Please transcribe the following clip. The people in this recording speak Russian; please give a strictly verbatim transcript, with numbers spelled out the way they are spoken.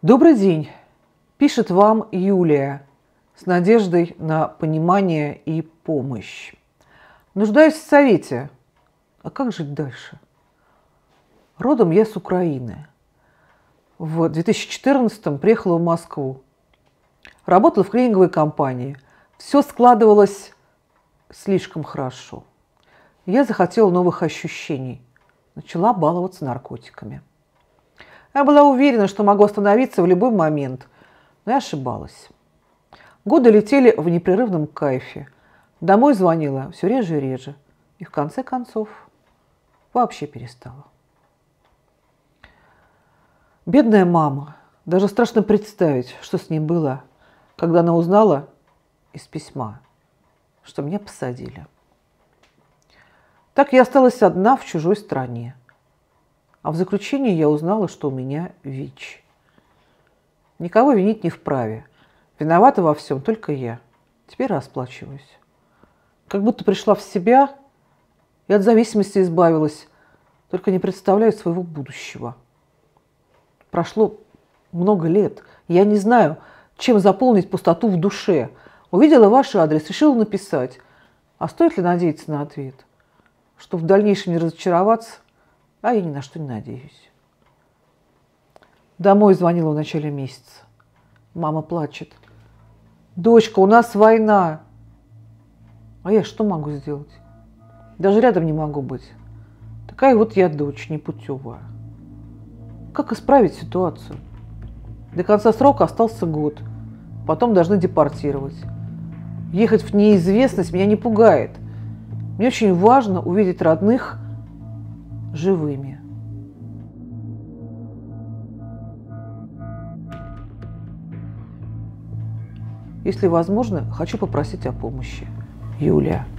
Добрый день! Пишет вам Юлия с надеждой на понимание и помощь. Нуждаюсь в совете. А как жить дальше? Родом я с Украины. В две тысячи четырнадцатом приехала в Москву. Работала в клининговой компании. Все складывалось слишком хорошо. Я захотела новых ощущений. Начала баловаться наркотиками. Я была уверена, что могу остановиться в любой момент, но я ошибалась. Годы летели в непрерывном кайфе. Домой звонила все реже и реже. И в конце концов вообще перестала. Бедная мама. Даже страшно представить, что с ней было, когда она узнала из письма, что меня посадили. Так я осталась одна в чужой стране. А в заключении я узнала, что у меня ВИЧ. Никого винить не вправе. Виновата во всем только я. Теперь расплачиваюсь. Как будто пришла в себя и от зависимости избавилась. Только не представляю своего будущего. Прошло много лет. Я не знаю, чем заполнить пустоту в душе. Увидела ваш адрес, решила написать. А стоит ли надеяться на ответ? Чтобы в дальнейшем не разочароваться, а я ни на что не надеюсь. Домой звонила в начале месяца. Мама плачет. Дочка, у нас война. А я что могу сделать? Даже рядом не могу быть. Такая вот я дочь, непутевая. Как исправить ситуацию? До конца срока остался год. Потом должны депортировать. Ехать в неизвестность меня не пугает. Мне очень важно увидеть родных живыми. Если возможно, хочу попросить о помощи. Юлия.